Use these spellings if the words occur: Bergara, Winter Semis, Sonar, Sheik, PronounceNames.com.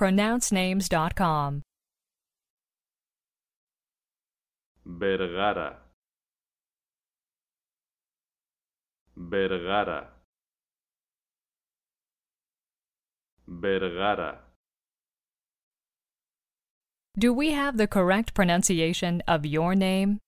PronounceNames.com. Bergara, Bergara, Bergara. Do we have the correct pronunciation of your name?